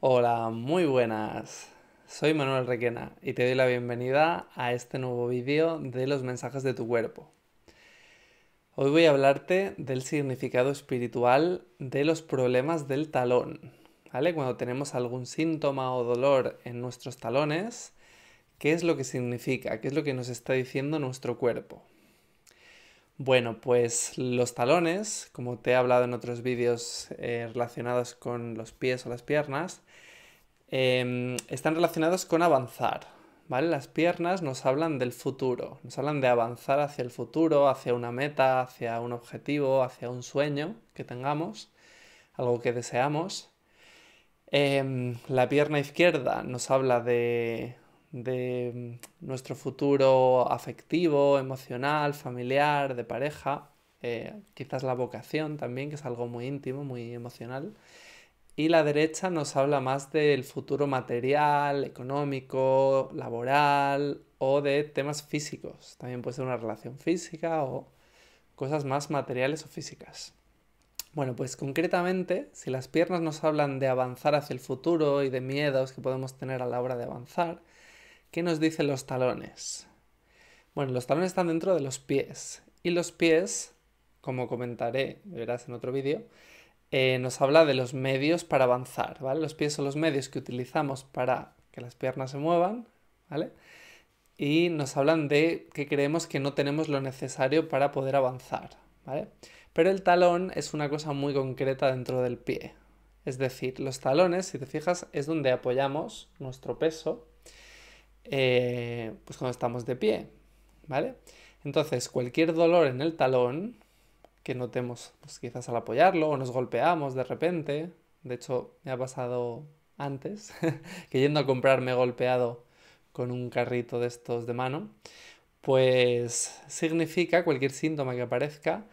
Hola, muy buenas. Soy Manuel Requena y te doy la bienvenida a este nuevo vídeo de los mensajes de tu cuerpo. Hoy voy a hablarte del significado espiritual de los problemas del talón, ¿vale? Cuando tenemos algún síntoma o dolor en nuestros talones, ¿qué es lo que significa? ¿Qué es lo que nos está diciendo nuestro cuerpo? Bueno, pues los talones, como te he hablado en otros vídeos relacionados con los pies o las piernas, están relacionados con avanzar, ¿vale? Las piernas nos hablan del futuro, nos hablan de avanzar hacia el futuro, hacia una meta, hacia un objetivo, hacia un sueño que tengamos, algo que deseamos. La pierna izquierda nos habla de nuestro futuro afectivo, emocional, familiar, de pareja, quizás la vocación también, que es algo muy íntimo, muy emocional. Y la derecha nos habla más del futuro material, económico, laboral o de temas físicos. También puede ser una relación física o cosas más materiales o físicas. Bueno, pues concretamente, si las piernas nos hablan de avanzar hacia el futuro y de miedos que podemos tener a la hora de avanzar, ¿qué nos dicen los talones? Bueno, los talones están dentro de los pies. Y los pies, como comentaré, verás en otro vídeo, nos habla de los medios para avanzar, ¿vale? Los pies son los medios que utilizamos para que las piernas se muevan, ¿vale? Y nos hablan de que creemos que no tenemos lo necesario para poder avanzar, ¿vale? Pero el talón es una cosa muy concreta dentro del pie. Es decir, los talones, si te fijas, es donde apoyamos nuestro peso, pues cuando estamos de pie, ¿vale? Entonces, cualquier dolor en el talón que notemos, pues quizás al apoyarlo o nos golpeamos de repente, de hecho me ha pasado antes, que yendo a comprar me he golpeado con un carrito de estos de mano, pues significa, cualquier síntoma que aparezca,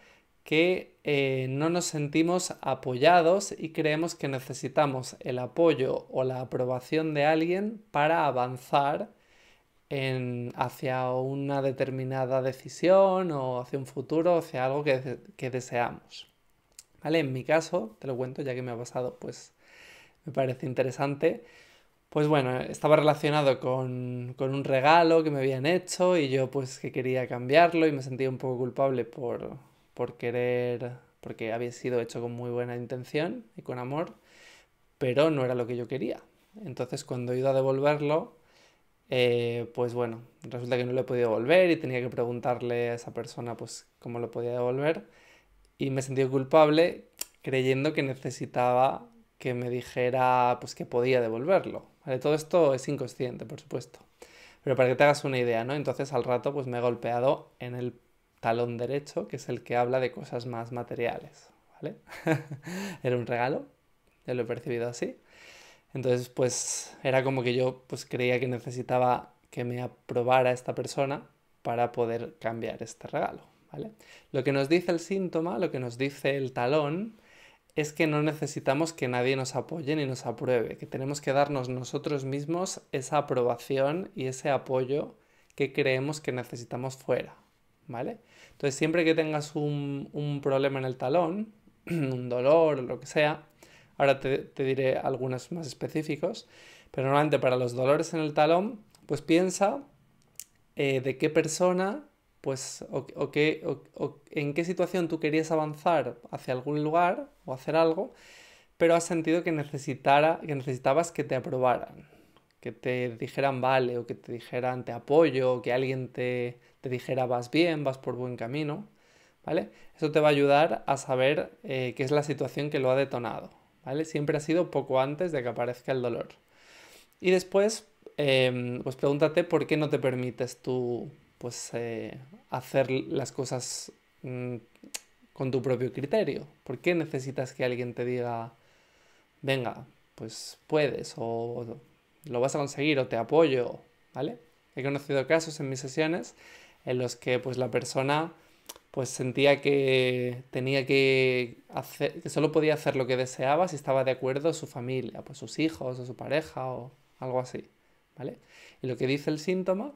que no nos sentimos apoyados y creemos que necesitamos el apoyo o la aprobación de alguien para avanzar hacia una determinada decisión o hacia un futuro, hacia algo que deseamos, ¿vale? En mi caso, te lo cuento ya que me ha pasado, pues me parece interesante. Pues bueno, estaba relacionado con un regalo que me habían hecho y yo pues que quería cambiarlo y me sentía un poco culpable porque había sido hecho con muy buena intención y con amor, pero no era lo que yo quería. Entonces cuando he ido a devolverlo, pues bueno, resulta que no lo he podido devolver y tenía que preguntarle a esa persona pues cómo lo podía devolver y me sentí culpable creyendo que necesitaba que me dijera pues que podía devolverlo, ¿vale? Todo esto es inconsciente, por supuesto, pero para que te hagas una idea, ¿no? Entonces al rato pues me he golpeado en el talón derecho, que es el que habla de cosas más materiales, ¿vale? Era un regalo, yo lo he percibido así. Entonces pues era como que yo pues creía que necesitaba que me aprobara esta persona para poder cambiar este regalo, ¿vale? Lo que nos dice el síntoma, lo que nos dice el talón, es que no necesitamos que nadie nos apoye ni nos apruebe, que tenemos que darnos nosotros mismos esa aprobación y ese apoyo que creemos que necesitamos fuera, ¿vale? Entonces siempre que tengas un problema en el talón, un dolor o lo que sea, ahora te diré algunos más específicos, pero normalmente para los dolores en el talón, pues piensa de qué persona, pues, en qué situación tú querías avanzar hacia algún lugar o hacer algo, pero has sentido que necesitabas que te aprobaran, que te dijeran vale, o que te dijeran te apoyo, o que alguien te dijera vas bien, vas por buen camino, ¿vale? Eso te va a ayudar a saber qué es la situación que lo ha detonado, ¿vale? Siempre ha sido poco antes de que aparezca el dolor. Y después, pues pregúntate por qué no te permites tú pues, hacer las cosas con tu propio criterio. ¿Por qué necesitas que alguien te diga, venga, pues puedes, o lo vas a conseguir o te apoyo, ¿vale? He conocido casos en mis sesiones en los que pues la persona pues sentía que tenía que solo podía hacer lo que deseaba si estaba de acuerdo su familia, pues sus hijos o su pareja o algo así, ¿vale? Y lo que dice el síntoma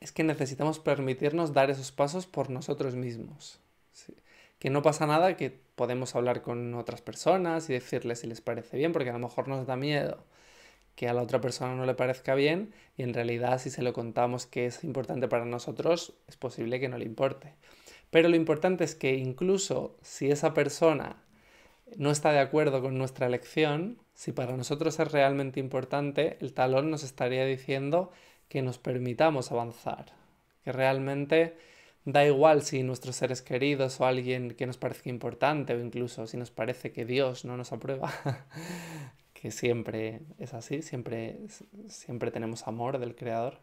es que necesitamos permitirnos dar esos pasos por nosotros mismos, ¿sí? que no pasa nada, que podemos hablar con otras personas y decirles si les parece bien, porque a lo mejor nos da miedo que a la otra persona no le parezca bien y en realidad si se lo contamos que es importante para nosotros, es posible que no le importe. Pero lo importante es que incluso si esa persona no está de acuerdo con nuestra elección, si para nosotros es realmente importante, el talón nos estaría diciendo que nos permitamos avanzar, que realmente da igual si nuestros seres queridos o alguien que nos parezca importante o incluso si nos parece que Dios no nos aprueba, que siempre es así, siempre tenemos amor del Creador,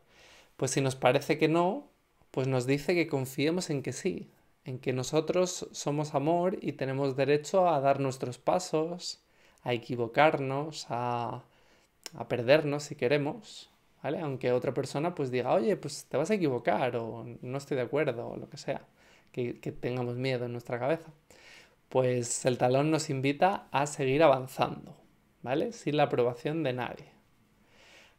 pues si nos parece que no, pues nos dice que confiemos en que sí, en que nosotros somos amor y tenemos derecho a dar nuestros pasos, a equivocarnos, a perdernos si queremos, ¿vale? Aunque otra persona pues diga, oye, pues te vas a equivocar o no estoy de acuerdo o lo que sea, que tengamos miedo en nuestra cabeza, pues el talón nos invita a seguir avanzando, ¿vale? Sin la aprobación de nadie.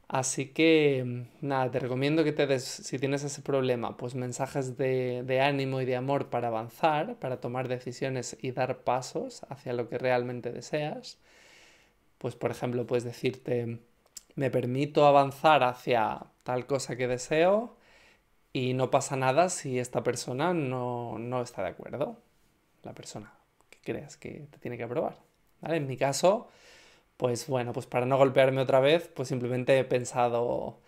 Así que, nada, te recomiendo que te des, si tienes ese problema, pues mensajes de ánimo y de amor para avanzar, para tomar decisiones y dar pasos hacia lo que realmente deseas. Pues, por ejemplo, puedes decirte, me permito avanzar hacia tal cosa que deseo y no pasa nada si esta persona no está de acuerdo. La persona que creas que te tiene que aprobar, ¿vale? En mi caso, pues bueno, pues para no golpearme otra vez, pues simplemente he pensado,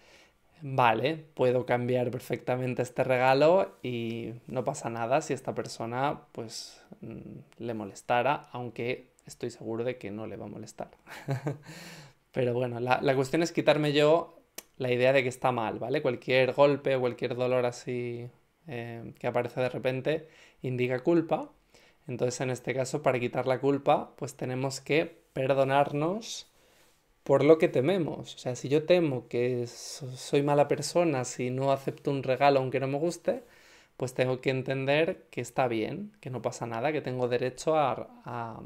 vale, puedo cambiar perfectamente este regalo y no pasa nada si esta persona pues le molestara, aunque estoy seguro de que no le va a molestar. Pero bueno, la cuestión es quitarme yo la idea de que está mal, ¿vale? Cualquier golpe o cualquier dolor así que aparece de repente indica culpa. Entonces en este caso, para quitar la culpa, pues tenemos que perdonarnos por lo que tememos. O sea, si yo temo que soy mala persona, si no acepto un regalo aunque no me guste, pues tengo que entender que está bien, que no pasa nada, que tengo derecho a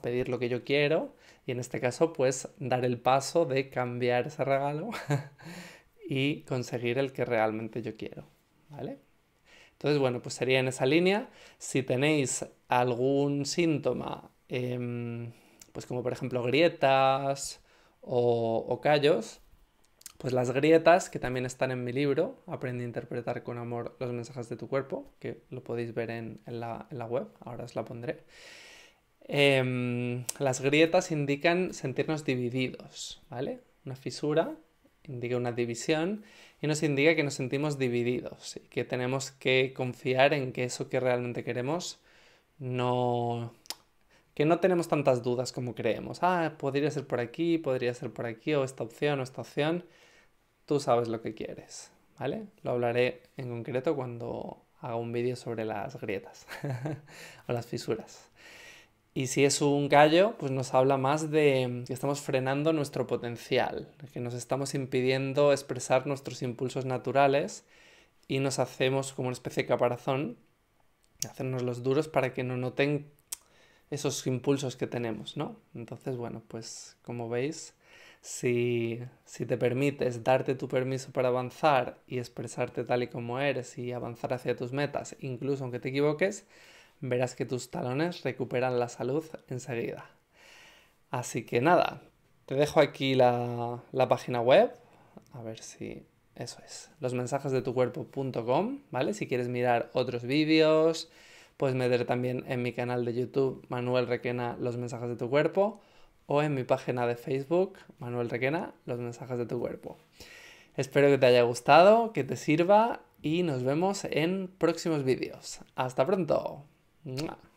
pedir lo que yo quiero y en este caso pues dar el paso de cambiar ese regalo y conseguir el que realmente yo quiero, ¿vale? Entonces, bueno, pues sería en esa línea. Si tenéis algún síntoma, pues como por ejemplo grietas o callos, pues las grietas, que también están en mi libro, Aprende a interpretar con amor los mensajes de tu cuerpo, que lo podéis ver en la web, ahora os la pondré. Las grietas indican sentirnos divididos, ¿vale? Una fisura indica una división y nos indica que nos sentimos divididos y que tenemos que confiar en que eso que realmente queremos que no tenemos tantas dudas como creemos. Ah, podría ser por aquí, o esta opción. Tú sabes lo que quieres, ¿vale? Lo hablaré en concreto cuando haga un vídeo sobre las grietas o las fisuras. Y si es un callo, pues nos habla más de que estamos frenando nuestro potencial, que nos estamos impidiendo expresar nuestros impulsos naturales y nos hacemos como una especie de caparazón, hacernos los duros para que no noten esos impulsos que tenemos, ¿no? Entonces, bueno, pues como veis, si te permites darte tu permiso para avanzar y expresarte tal y como eres y avanzar hacia tus metas, incluso aunque te equivoques, verás que tus talones recuperan la salud enseguida. Así que nada, te dejo aquí la página web, a ver si eso es, losmensajesdetucuerpo.com, ¿vale? Si quieres mirar otros vídeos, puedes meter también en mi canal de YouTube Manuel Requena Los Mensajes de Tu Cuerpo o en mi página de Facebook Manuel Requena Los Mensajes de Tu Cuerpo. Espero que te haya gustado, que te sirva y nos vemos en próximos vídeos. ¡Hasta pronto! ¡Mua!